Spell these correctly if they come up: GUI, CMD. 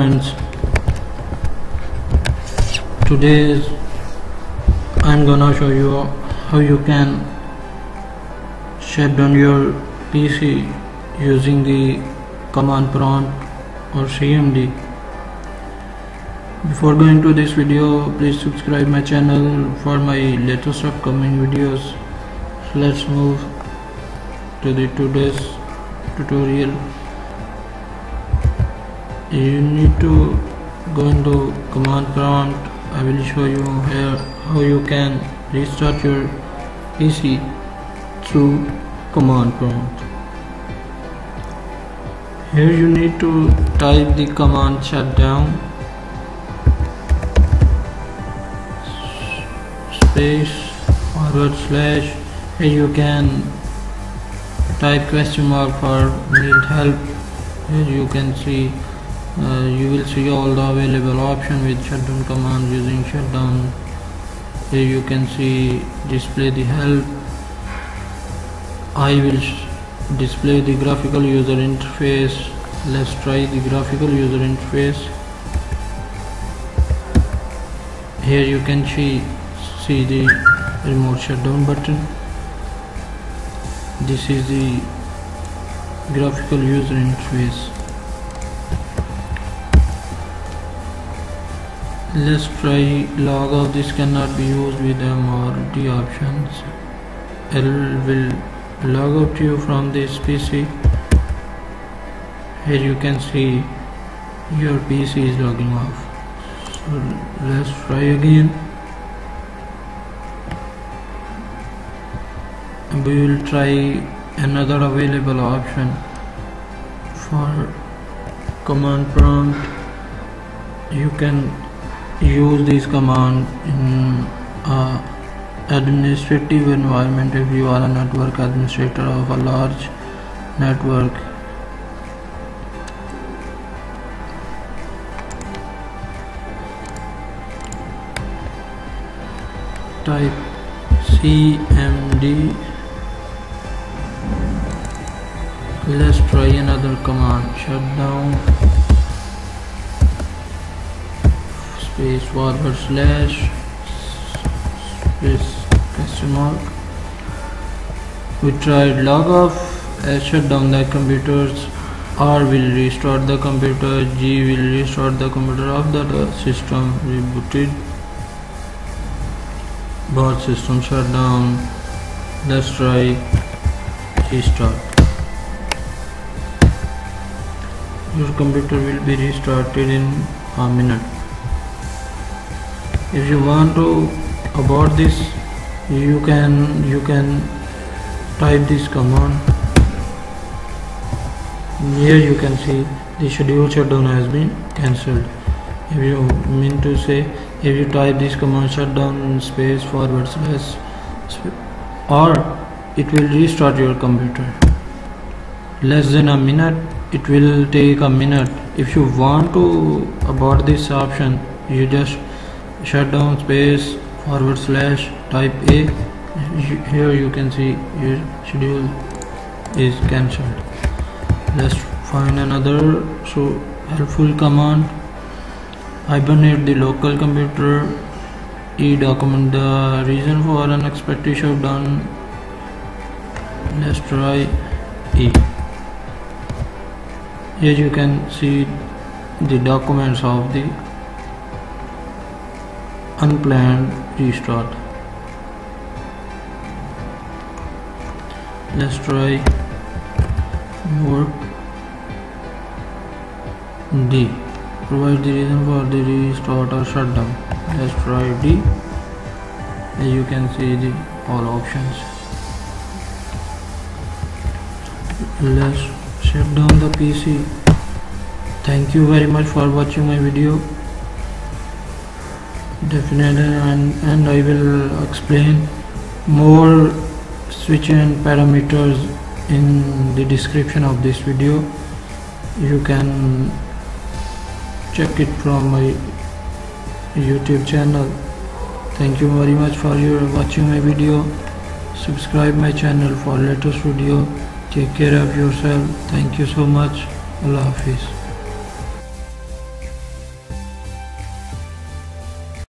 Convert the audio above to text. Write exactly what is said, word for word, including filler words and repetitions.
Friends, today I'm gonna show you how you can shut down your P C using the command prompt or C M D. Before going to this video, please subscribe my channel for my latest upcoming videos. So let's move to the today's tutorial. You need to go into command prompt. I will show you here how you can restart your P C through command prompt. Here you need to type the command shutdown space forward slash. Here you can type question mark for need help. Here you can see Uh, you will see all the available options with shutdown command. Using shutdown, here you can see display the help. I will display the graphical user interface. Let's try the graphical user interface. Here you can see, see the remote shutdown button. This is the graphical user interface. Let's try log off. This cannot be used with M R D options. It will log off to you from this P C. Here you can see your P C is logging off. So let's try again. We will try another available option for command prompt. You can use this command in uh, administrative environment if you are a network administrator of a large network. Type C M D. Let's try another command, shutdown space forward slash space question mark. We tried log off, shut down the computers, R will restart the computer, G will restart the computer after the system rebooted. Both systems shut down. Let's try restart. Your computer will be restarted in a minute. If you want to abort this, you can you can type this command. Here you can see the scheduled shutdown has been cancelled. If you mean to say, if you type this command shutdown space forward slash, or it will restart your computer. Less than a minute, it will take a minute. If you want to abort this option, you just shutdown space forward slash type A. Here you can see your schedule is cancelled. Let's find another so helpful command. Hibernate the local computer. E document the reason for unexpected shutdown. Let's try E. Here you can see the documents of the unplanned restart. Let's try work D. Provide the reason for the restart or shutdown. Let's try D. As you can see the all options. Let's shut down the P C. Thank you very much for watching my video. Definitely, and, and I will explain more switch and parameters in the description of this video. You can check it from my YouTube channel. Thank you very much for your watching my video. Subscribe my channel for latest video. Take care of yourself. Thank you so much. Allah Hafiz.